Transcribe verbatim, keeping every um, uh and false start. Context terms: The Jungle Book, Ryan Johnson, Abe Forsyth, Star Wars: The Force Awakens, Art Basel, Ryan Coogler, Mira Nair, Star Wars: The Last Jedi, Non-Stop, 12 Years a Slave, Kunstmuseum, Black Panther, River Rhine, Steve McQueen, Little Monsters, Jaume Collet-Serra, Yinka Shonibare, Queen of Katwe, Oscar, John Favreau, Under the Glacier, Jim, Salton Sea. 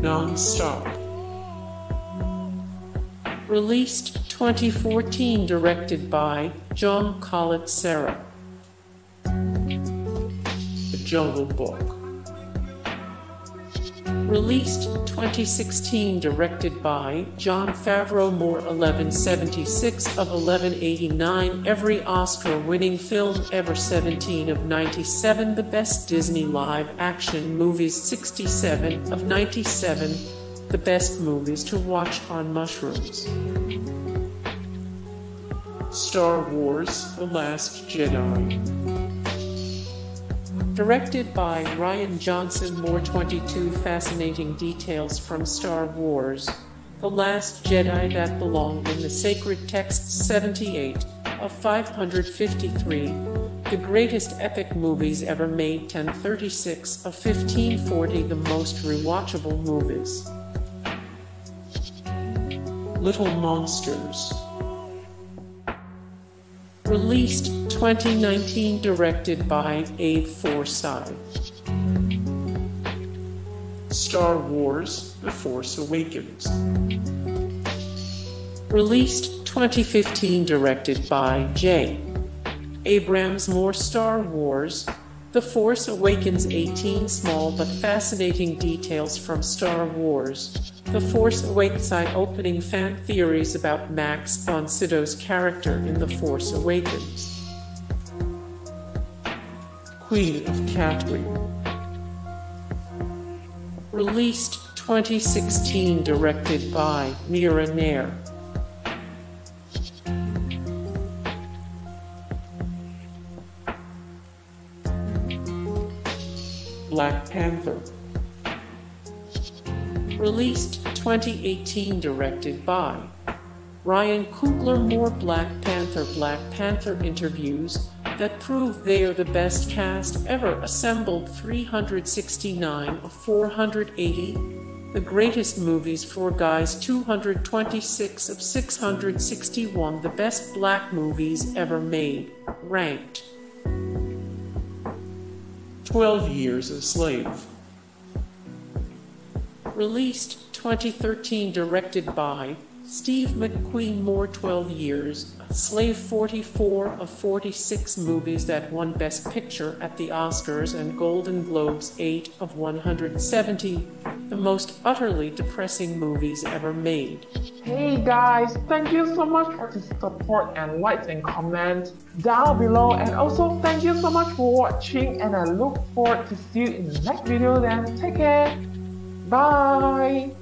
Non-Stop. Released twenty fourteen, directed by Jaume Collet-Serra. The Jungle Book. Released twenty sixteen, directed by John Favreau. More eleven seventy-six of eleven eighty-nine, every Oscar-winning film ever, seventeen of ninety-seven, the best Disney live-action movies, sixty-seven of ninety-seven, the best movies to watch on mushrooms. Star Wars: The Last Jedi. Directed by Ryan Johnson. More twenty-two fascinating details from Star Wars: The Last Jedi that belong in the sacred texts. seventy-eight of five hundred fifty-three, the greatest epic movies ever made. ten thirty-six of fifteen forty, the most rewatchable movies. Little Monsters. Released twenty nineteen, directed by Abe Forsyth. Star Wars: The Force Awakens. Released twenty fifteen, directed by J. Abrams. More Star Wars: The Force Awakens. eighteen small but fascinating details from Star Wars: The Force Awakens. Eye-opening fan theories about Max von Sydow's character in The Force Awakens. Queen of Katwe. Released twenty sixteen, directed by Mira Nair. Black Panther. Released twenty eighteen, directed by Ryan Coogler. More Black Panther. Black Panther interviews that prove they are the best cast ever assembled. three hundred sixty-nine of four hundred eighty, the greatest movies for guys. two hundred twenty-six of six hundred sixty-one, the best black movies ever made, ranked. twelve Years a Slave. Released twenty thirteen, directed by Steve McQueen. More twelve Years a Slave. forty-four of forty-six movies that won Best Picture at the Oscars and Golden Globes. eight of one hundred seventy, the most utterly depressing movies ever made. Hey guys, thank you so much for the support and likes and comments down below, and also thank you so much for watching, and I look forward to see you in the next video. Then take care. Bye.